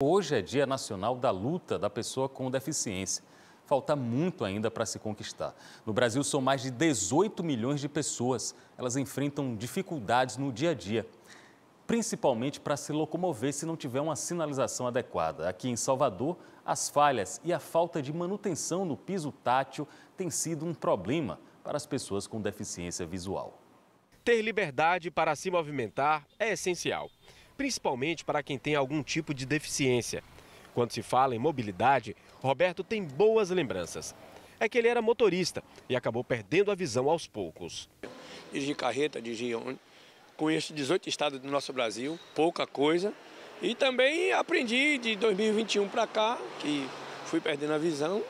Hoje é Dia Nacional da Luta da Pessoa com Deficiência. Falta muito ainda para se conquistar. No Brasil, são mais de 18 milhões de pessoas. Elas enfrentam dificuldades no dia a dia, principalmente para se locomover se não tiver uma sinalização adequada. Aqui em Salvador, as falhas e a falta de manutenção no piso tátil tem sido um problema para as pessoas com deficiência visual. Ter liberdade para se movimentar é essencial, principalmente para quem tem algum tipo de deficiência. Quando se fala em mobilidade, Roberto tem boas lembranças. É que ele era motorista e acabou perdendo a visão aos poucos. Dirigi carreta, dirigi ônibus, conheço 18 estados do nosso Brasil, pouca coisa. E também aprendi de 2021 para cá, que fui perdendo a visão,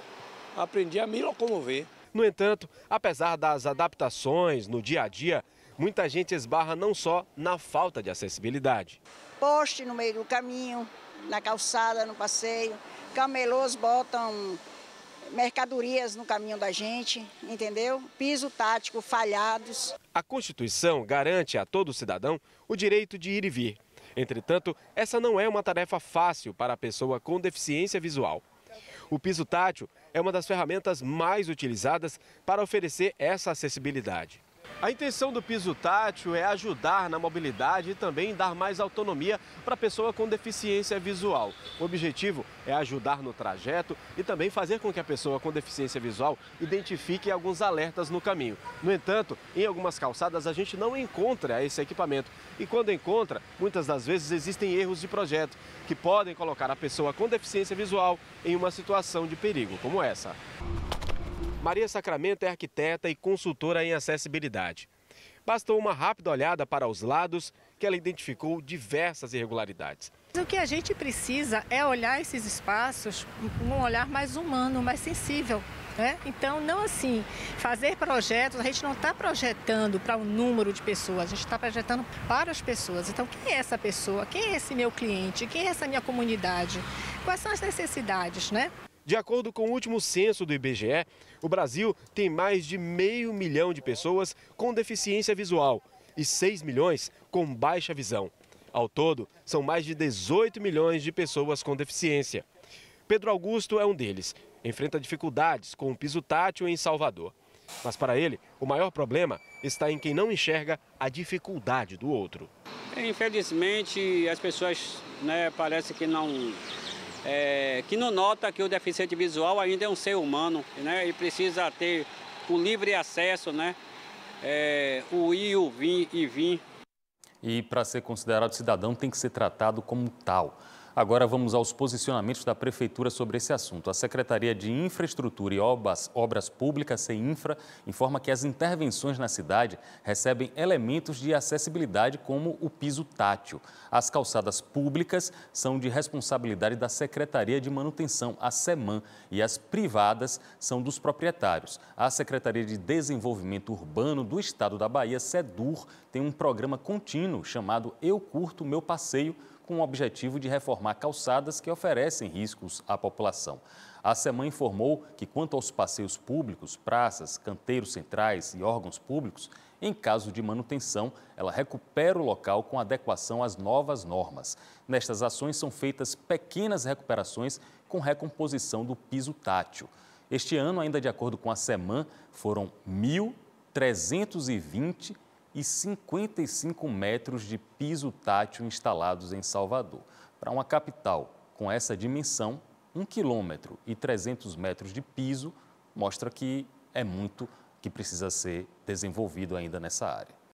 aprendi a me locomover. No entanto, apesar das adaptações no dia a dia, muita gente esbarra não só na falta de acessibilidade. Poste no meio do caminho, na calçada, no passeio. Camelôs botam mercadorias no caminho da gente, entendeu? Piso tático, falhados. A Constituição garante a todo cidadão o direito de ir e vir. Entretanto, essa não é uma tarefa fácil para a pessoa com deficiência visual. O piso tátil é uma das ferramentas mais utilizadas para oferecer essa acessibilidade. A intenção do piso tátil é ajudar na mobilidade e também dar mais autonomia para a pessoa com deficiência visual. O objetivo é ajudar no trajeto e também fazer com que a pessoa com deficiência visual identifique alguns alertas no caminho. No entanto, em algumas calçadas a gente não encontra esse equipamento e quando encontra, muitas das vezes existem erros de projeto que podem colocar a pessoa com deficiência visual em uma situação de perigo como essa. Maria Sacramento é arquiteta e consultora em acessibilidade. Bastou uma rápida olhada para os lados que ela identificou diversas irregularidades. O que a gente precisa é olhar esses espaços com um olhar mais humano, mais sensível, né? Então, não assim, fazer projetos, a gente não está projetando para um número de pessoas, a gente está projetando para as pessoas. Então, quem é essa pessoa? Quem é esse meu cliente? Quem é essa minha comunidade? Quais são as necessidades, né? De acordo com o último censo do IBGE, o Brasil tem mais de 500 mil de pessoas com deficiência visual e 6 milhões com baixa visão. Ao todo, são mais de 18 milhões de pessoas com deficiência. Pedro Augusto é um deles. Enfrenta dificuldades com o piso tátil em Salvador. Mas para ele, o maior problema está em quem não enxerga a dificuldade do outro. Infelizmente, as pessoas, parece que não nota que o deficiente visual ainda é um ser humano, e precisa ter o livre acesso, o ir, o vir e vir. E para ser considerado cidadão tem que ser tratado como tal. Agora vamos aos posicionamentos da Prefeitura sobre esse assunto. A Secretaria de Infraestrutura e Obras Públicas, CEINFRA, informa que as intervenções na cidade recebem elementos de acessibilidade como o piso tátil. As calçadas públicas são de responsabilidade da Secretaria de Manutenção, a SEMAN, e as privadas são dos proprietários. A Secretaria de Desenvolvimento Urbano do Estado da Bahia, CEDUR, tem um programa contínuo chamado Eu Curto Meu Passeio, com o objetivo de reformar calçadas que oferecem riscos à população. A SEMAN informou que, quanto aos passeios públicos, praças, canteiros centrais e órgãos públicos, em caso de manutenção, ela recupera o local com adequação às novas normas. Nestas ações são feitas pequenas recuperações com recomposição do piso tátil. Este ano, ainda de acordo com a SEMAN, foram 1.320 e 55 metros de piso tátil instalados em Salvador. Para uma capital com essa dimensão, 1,3 km de piso mostra que é muito que precisa ser desenvolvido ainda nessa área.